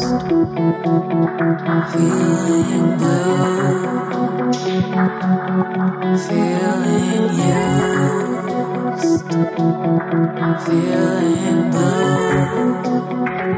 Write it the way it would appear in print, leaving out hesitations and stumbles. lost, feeling blue, feeling used, feeling blue,